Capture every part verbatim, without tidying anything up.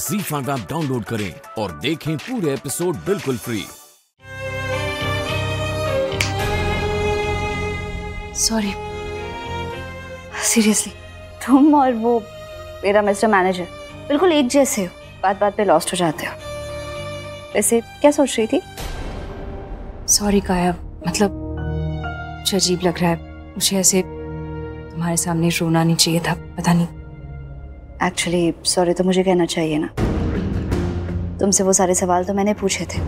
ज़ी five app download करें और देखें पूरे एपिसोड बिल्कुल फ्री। सॉरी, सीरियसली तुम और वो मेरा मिस्टर मैनेजर बिल्कुल एक जैसे हो, बात बात पे लॉस्ट हो जाते हो। वैसे क्या सोच रही थी? सॉरी काया, मतलब मुझे अजीब लग रहा है, मुझे ऐसे तुम्हारे सामने रोना नहीं चाहिए था, पता नहीं। एक्चुअली सॉरी तो मुझे कहना चाहिए ना, तुमसे वो सारे सवाल तो मैंने पूछे थे,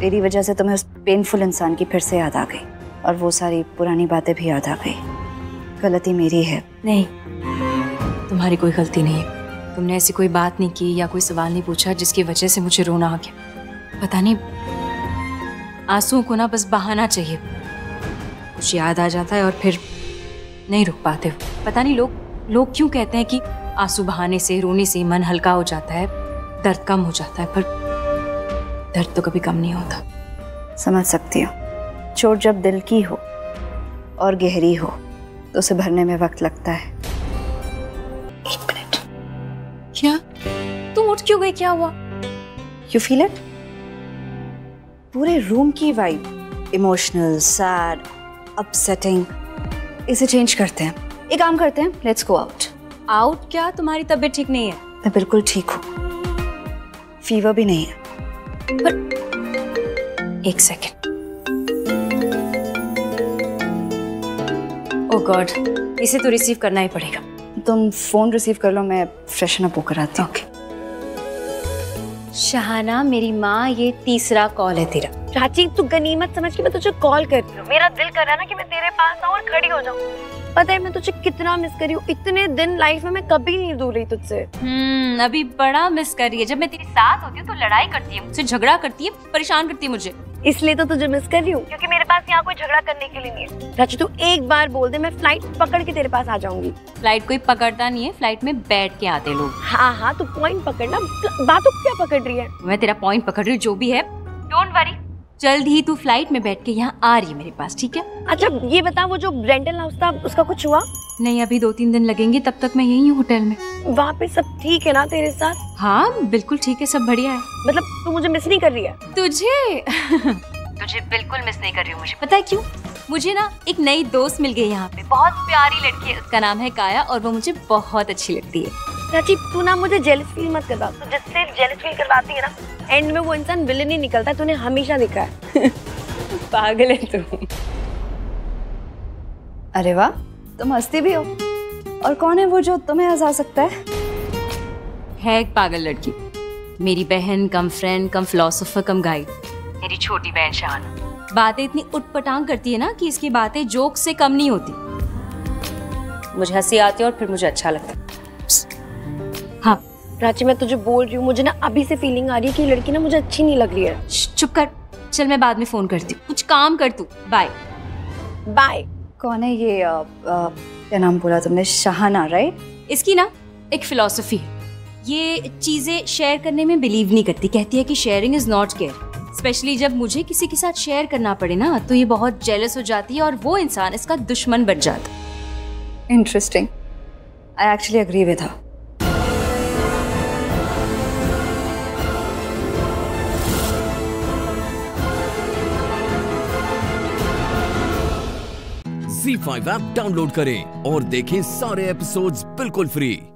तेरी वजह से तुम्हें उस पेनफुल इंसान की फिर से याद आ गई और वो सारी पुरानी बातें भी याद आ गई। गलती मेरी है। नहीं, तुम्हारी कोई गलती नहीं है, तुमने ऐसी कोई बात नहीं की या कोई सवाल नहीं पूछा जिसकी वजह से मुझे रोना आ गया। पता नहीं आंसुओं को ना बस बहाना चाहिए, कुछ याद आ जाता है और फिर नहीं रुक पाते हो। पता नहीं लोग लोग क्यों कहते हैं कि आंसू बहाने से, रोने से मन हल्का हो जाता है, दर्द कम हो जाता है, पर दर्द तो कभी कम नहीं होता। समझ सकती हूँ, चोट जब दिल की हो और गहरी हो तो उसे भरने में वक्त लगता है। एक मिनट, क्या तुम उठ क्यों गई? क्या हुआ? You feel it? पूरे रूम की वाइब इमोशनल, सैड, अपसेटिंग, इसे चेंज करते हैं। एक काम करते हैं, लेट्स गो आउट। आउट क्या? तुम्हारी तबीयत ठीक नहीं है? मैं बिल्कुल ठीक हूँ, फीवर भी नहीं है। पर एक सेकेंड, ओह गॉड, इसे तो रिसीव करना ही पड़ेगा। तुम फोन रिसीव कर लो, मैं फ्रेशन अप होकर आती हूँ। ओके शहाना, मेरी माँ, ये तीसरा कॉल है तेरा। प्राची तू गनीमत समझ के मैं तुझे कॉल कर रही हूँ। मेरा दिल कर रहा है ना कि मैं तेरे पास आऊँ और खड़ी हो जाऊँ। पता है मैं तुझे कितना मिस करी हूँ, इतने दिन लाइफ में मैं कभी नहीं दूर रही तुझसे। हम्म, अभी बड़ा मिस कर रही है। जब मैं तेरे साथ होती हूँ तो लड़ाई करती है मुझसे, झगड़ा करती है, परेशान करती है मुझे। इसलिए तो तुझे मिस कर रही हूँ, क्योंकि मेरे पास यहाँ कोई झगड़ा करने के लिए नहीं है। प्राची तू एक बार बोल दे, मैं फ्लाइट पकड़ के तेरे पास आ जाऊंगी। फ्लाइट कोई पकड़ता नहीं है, फ्लाइट में बैठ के आते लोग। हाँ हाँ तू पॉइंट पकड़ना, बातों को क्या पकड़ रही है? मैं तेरा पॉइंट पकड़ रही हूँ, जो भी है। डोंट वरी, जल्द ही तू फ्लाइट में बैठ के यहाँ आ रही है मेरे पास, ठीक है? अच्छा ये बता, वो जो रेंटल हाउस था उसका कुछ हुआ? नहीं, अभी दो तीन दिन लगेंगे, तब तक मैं यही हूँ होटल में। वहाँ पे सब ठीक है ना तेरे साथ? हाँ बिल्कुल ठीक है, सब बढ़िया है। मतलब तू मुझे मिस नहीं कर रही है? तुझे तुझे बिल्कुल मिस नहीं कर रही हूँ। मुझे पता है क्यूँ, मुझे ना एक नई दोस्त मिल गई यहाँ पे, बहुत प्यारी लड़की है, उसका नाम है काया और वो मुझे बहुत अच्छी लगती है। प्राची तू ना मुझे जेलस फील मत करवा, तू जिससे जेलस फील करवाती है ना, एंड में वो इंसान विलेन ही निकलता है, तूने हमेशा देखा है। पागल है तू। अरे वाह, तुम हंसती भी हो, और कौन है वो जो तुम्हें हंसा सकता है? है एक पागल लड़की, मेरी बहन cum friend cum philosopher cum guide, मेरी छोटी बहन शाहाना। बातें इतनी उटपटांग करती है ना कि इसकी बातें जोक से कम नहीं होती। मुझे हंसी आती है और फिर मुझे अच्छा लगता है। हाँ प्राची मैं तुझे बोल रही हूँ, मुझे ना अभी से फीलिंग आ रही है कि लड़की ना मुझे अच्छी नहीं लग रही है। चुप कर, चल मैं बाद में फोन करती हूँ, कुछ काम कर तू। Bye bye. कौन है ये? आ, आ, क्या नाम बोला तुमने? शाहाना राइट? इसकी ना एक फिलॉसफी है, ये चीजें शेयर करने में बिलीव नहीं करती। कहती है कि sharing is not care. Specially जब मुझे किसी के साथ शेयर करना पड़े ना तो ये बहुत जेलस हो जाती है और वो इंसान इसका दुश्मन बन जाता है। Interesting, I actually agree with her. Zee five app download करें और देखें सारे एपिसोड्स बिल्कुल फ्री।